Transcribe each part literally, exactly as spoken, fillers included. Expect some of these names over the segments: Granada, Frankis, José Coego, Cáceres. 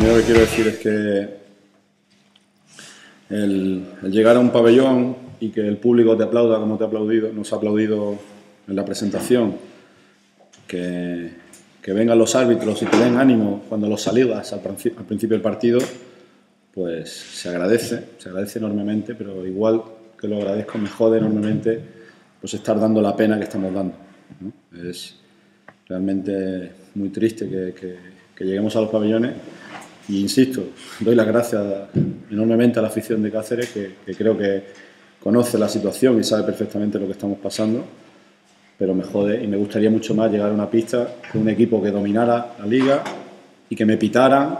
primero que quiero decir es que el, el llegar a un pabellón y que el público te aplauda como te ha aplaudido, nos ha aplaudido en la presentación, que, que vengan los árbitros y te den ánimo cuando los saludas al, al principio del partido, pues se agradece, se agradece enormemente, pero igual que lo agradezco, me jode enormemente pues estar dando la pena que estamos dando, ¿no? Es realmente muy triste que, que, que lleguemos a los pabellones. Y insisto, doy las gracias enormemente a la afición de Cáceres, que, que creo que conoce la situación y sabe perfectamente lo que estamos pasando, pero me jode y me gustaría mucho más llegar a una pista con un equipo que dominara la liga y que me pitaran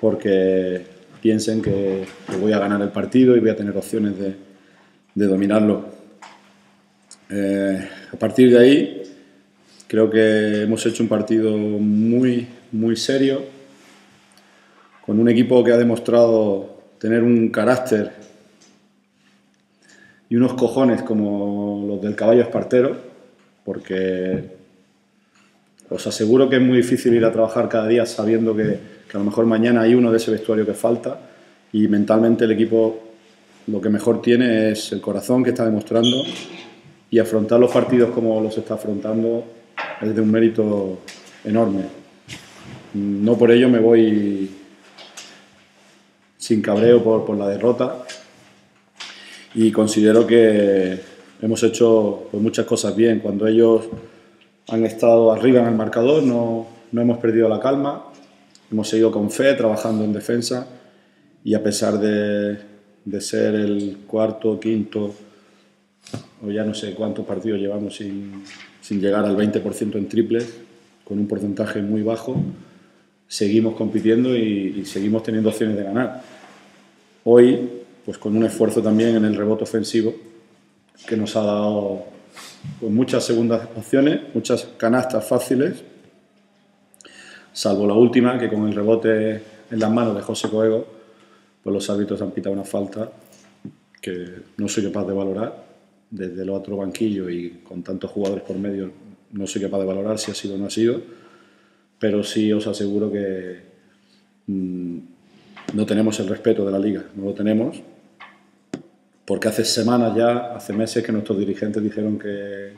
porque piensen que, que voy a ganar el partido y voy a tener opciones de, de dominarlo. Eh, a partir de ahí, creo que hemos hecho un partido muy, muy serio, con un equipo que ha demostrado tener un carácter y unos cojones como los del caballo espartero, porque os aseguro que es muy difícil ir a trabajar cada día sabiendo que, que a lo mejor mañana hay uno de ese vestuario que falta, y mentalmente el equipo lo que mejor tiene es el corazón que está demostrando, y afrontar los partidos como los está afrontando es de un mérito enorme. No por ello me voy sin cabreo por, por la derrota, y considero que hemos hecho pues, muchas cosas bien. Cuando ellos han estado arriba en el marcador no, no hemos perdido la calma, hemos seguido con fe trabajando en defensa, y a pesar de, de ser el cuarto, quinto o ya no sé cuántos partidos llevamos sin, sin llegar al veinte por ciento en triples, con un porcentaje muy bajo, seguimos compitiendo y, y seguimos teniendo opciones de ganar. Hoy, pues con un esfuerzo también en el rebote ofensivo, que nos ha dado pues, muchas segundas opciones, muchas canastas fáciles, salvo la última, que con el rebote en las manos de José Coego, pues los árbitros han pitado una falta que no soy capaz de valorar. Desde el otro banquillo y con tantos jugadores por medio, no soy capaz de valorar si ha sido o no ha sido, pero sí os aseguro que mmm, no tenemos el respeto de la liga, no lo tenemos, porque hace semanas ya, hace meses que nuestros dirigentes dijeron que,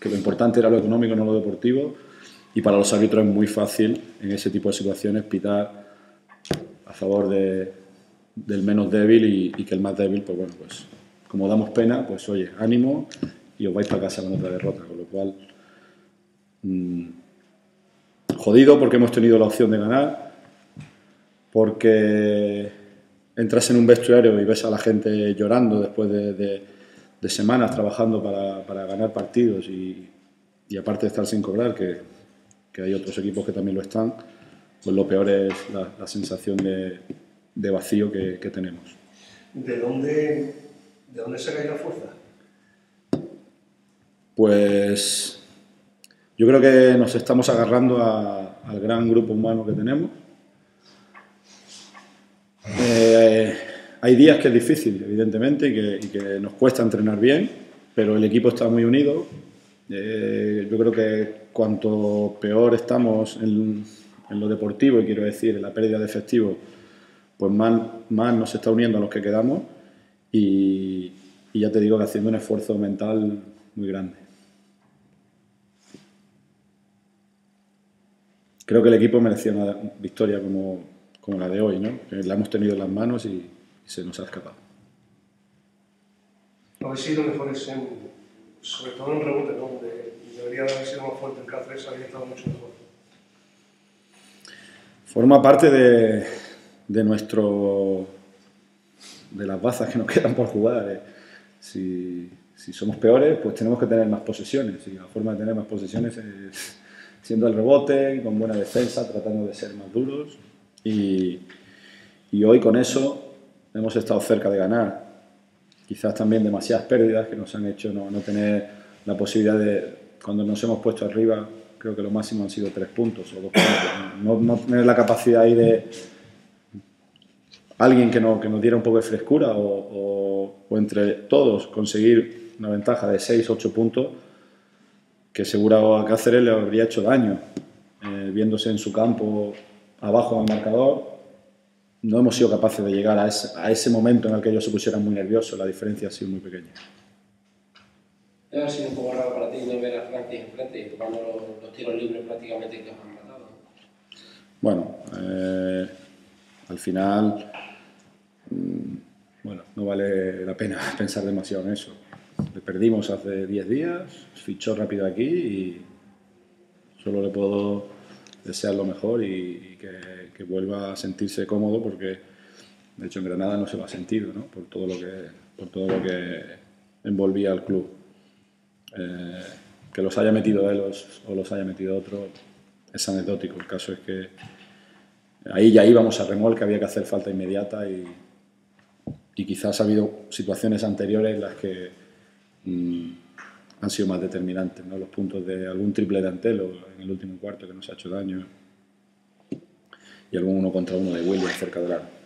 que lo importante era lo económico, no lo deportivo, y para los árbitros es muy fácil en ese tipo de situaciones pitar a favor de, del menos débil y, y que el más débil, pues bueno, pues como damos pena, pues oye, ánimo y os vais para casa con otra derrota, con lo cual... Mmm, jodido porque hemos tenido la opción de ganar, porque entras en un vestuario y ves a la gente llorando después de, de, de semanas trabajando para, para ganar partidos y, y aparte de estar sin cobrar, que, que hay otros equipos que también lo están, pues lo peor es la, la sensación de, de vacío que, que tenemos. ¿De dónde, de dónde sacáis la fuerza? Pues... yo creo que nos estamos agarrando a, al gran grupo humano que tenemos. Eh, hay días que es difícil, evidentemente, y que, y que nos cuesta entrenar bien, pero el equipo está muy unido. Eh, yo creo que cuanto peor estamos en, en lo deportivo, y quiero decir, en la pérdida de efectivo, pues más, más nos está uniendo a los que quedamos, y, y ya te digo que haciendo un esfuerzo mental muy grande. Creo que el equipo merecía una victoria como, como la de hoy, ¿no? La hemos tenido en las manos y, y se nos ha escapado. Habéis sido mejores, en, sobre todo en rebote, ¿no? De, debería haber sido más fuerte en Cáceres, habría estado mucho mejor. Forma parte de, de nuestro... de las bazas que nos quedan por jugar. ¿Eh? Si, si somos peores, pues tenemos que tener más posesiones, y la forma de tener más posesiones es... siendo el rebote, con buena defensa, tratando de ser más duros, y, y hoy con eso hemos estado cerca de ganar. Quizás también demasiadas pérdidas que nos han hecho no, no tener la posibilidad de, cuando nos hemos puesto arriba, creo que lo máximo han sido tres puntos o dos puntos, no, no tener la capacidad ahí de alguien que, no, que nos diera un poco de frescura o, o, o entre todos conseguir una ventaja de seis, ocho puntos, que seguro a Cáceres le habría hecho daño, eh, viéndose en su campo abajo del marcador. No hemos sido capaces de llegar a ese, a ese momento en el que ellos se pusieran muy nerviosos. La diferencia ha sido muy pequeña. Debe haber sido un poco raro para ti no ver a Frankis enfrente y tocando los, los tiros libres prácticamente que os han matado. Bueno, eh, al final, mmm, bueno, no vale la pena pensar demasiado en eso. Le perdimos hace diez días, fichó rápido aquí y solo le puedo desear lo mejor y, y que, que vuelva a sentirse cómodo, porque de hecho en Granada no se lo ha sentido, ¿no? Por todo lo que, por todo lo que envolvía al club. Eh, que los haya metido él los, o los haya metido otro es anecdótico. El caso es que ahí ya íbamos a remolque, había que hacer falta inmediata y, y quizás ha habido situaciones anteriores en las que mmm, han sido más determinantes, ¿no? Los puntos de algún triple de Antelo en el último cuarto que nos ha hecho daño y algún uno contra uno de William cerca del aro.